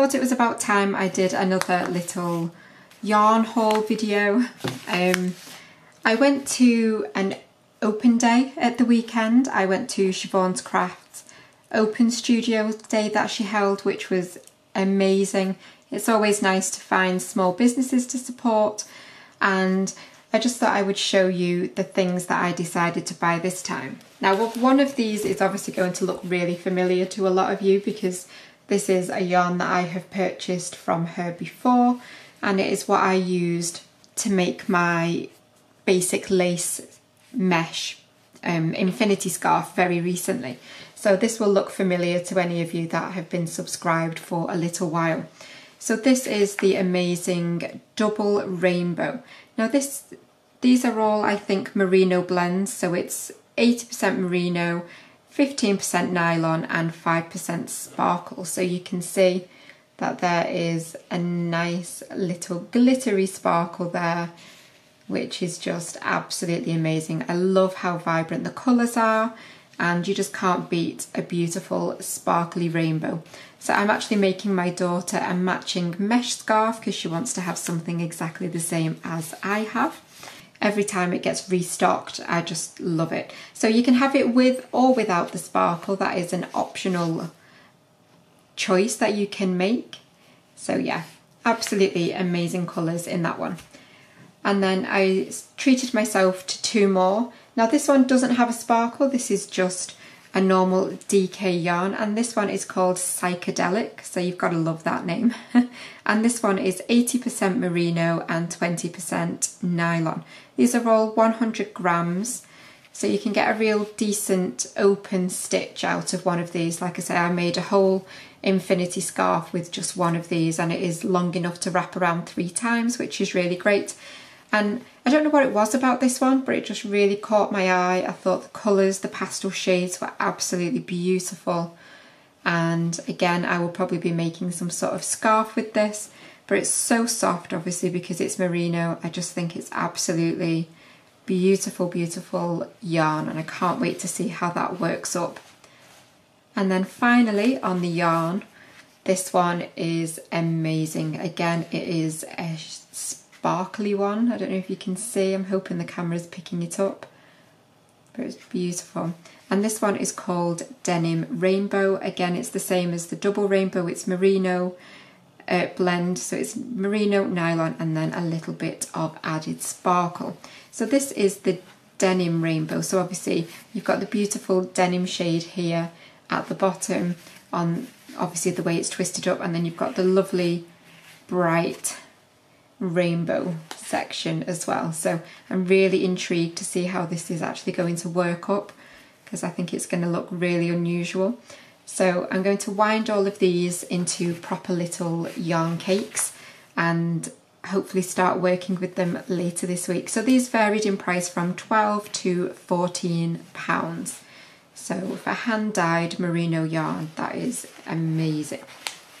thought it was about time I did another little yarn haul video. I went to an open day at the weekend. I went to Siobhan's Crafts open studio day that she held, which was amazing. It's always nice to find small businesses to support, and I just thought I would show you the things that I decided to buy this time. Now, one of these is obviously going to look really familiar to a lot of you because this is a yarn that I have purchased from her before, and it is what I used to make my basic lace mesh infinity scarf very recently. So this will look familiar to any of you that have been subscribed for a little while. So this is the amazing Double Rainbow. Now these are all, I think, merino blends, so it's 80% merino, 15% nylon and 5% sparkle. So you can see that there is a nice little glittery sparkle there, which is just absolutely amazing. I love how vibrant the colours are, and you just can't beat a beautiful sparkly rainbow. So I'm actually making my daughter a matching mesh scarf because she wants to have something exactly the same as I have. Every time it gets restocked, I just love it. So you can have it with or without the sparkle. That is an optional choice that you can make. So yeah, absolutely amazing colours in that one. And then I treated myself to two more. Now this one doesn't have a sparkle, this is just a normal DK yarn, and this one is called Psychedelic, so you've got to love that name. And this one is 80% merino and 20% nylon. These are all 100 grams, so you can get a real decent open stitch out of one of these. Like I say, I made a whole infinity scarf with just one of these, and it is long enough to wrap around 3 times, which is really great. And I don't know what it was about this one, but it just really caught my eye. I thought the colours, the pastel shades were absolutely beautiful. And again, I will probably be making some sort of scarf with this, but it's so soft, obviously, because it's merino. I just think it's absolutely beautiful, beautiful yarn, and I can't wait to see how that works up. And then finally on the yarn, this one is amazing. Again, it is a sparkly one. I don't know if you can see, I'm hoping the camera's picking it up, but it's beautiful. And this one is called Denim Rainbow. Again, it's the same as the Double Rainbow, it's merino blend, so it's merino, nylon and then a little bit of added sparkle. So this is the Denim Rainbow, so obviously you've got the beautiful denim shade here at the bottom on obviously the way it's twisted up, and then you've got the lovely bright rainbow section as well. So I'm really intrigued to see how this is actually going to work up, because I think it's going to look really unusual. So I'm going to wind all of these into proper little yarn cakes and hopefully start working with them later this week. So these varied in price from £12 to £14. So for hand-dyed merino yarn, that is amazing.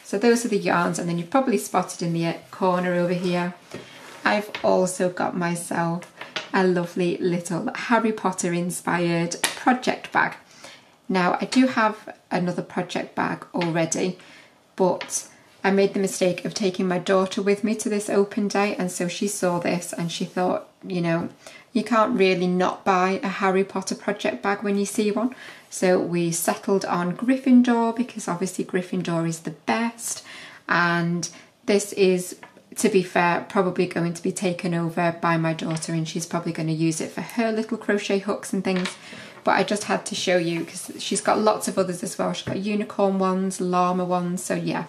So those are the yarns, and then you've probably spotted in the corner over here, I've also got myself a lovely little Harry Potter inspired project bag. Now I do have another project bag already, but I made the mistake of taking my daughter with me to this open day, and so she saw this and she thought, you know, you can't really not buy a Harry Potter project bag when you see one. So we settled on Gryffindor because obviously Gryffindor is the best, and this is, to be fair, probably going to be taken over by my daughter, and she's probably going to use it for her little crochet hooks and things. But I just had to show you because she's got lots of others as well. She's got unicorn ones, llama ones, so yeah,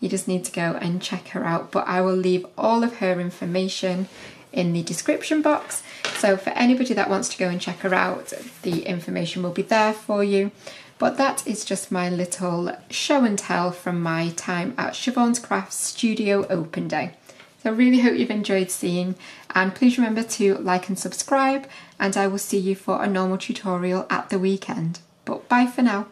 you just need to go and check her out. But I will leave all of her information in the description box, so for anybody that wants to go and check her out, the information will be there for you. But that is just my little show and tell from my time at Siobhan's Crafts Studio Open Day. So I really hope you've enjoyed seeing, and please remember to like and subscribe, and I will see you for a normal tutorial at the weekend. But bye for now.